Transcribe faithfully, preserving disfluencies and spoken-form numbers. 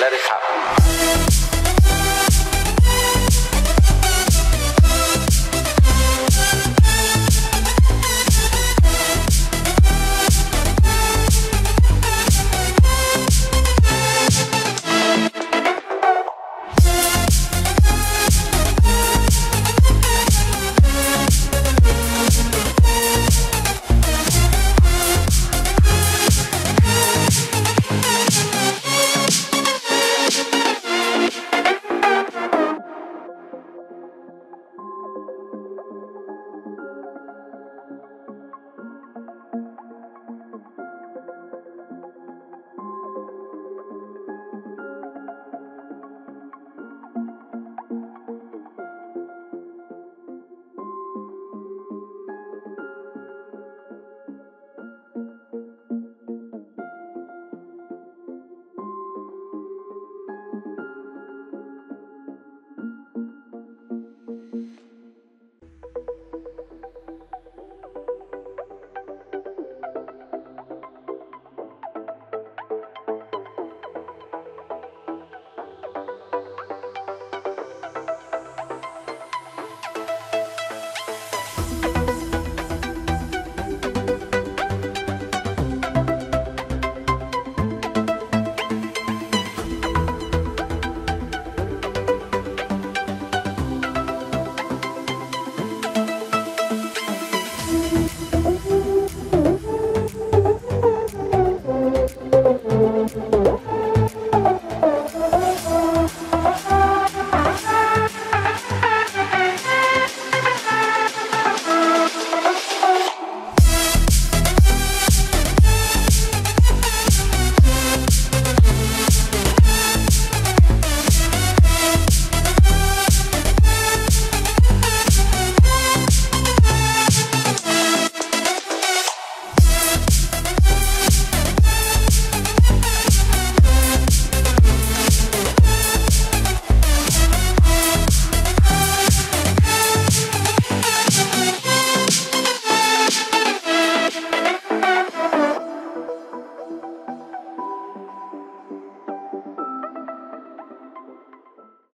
let it happen.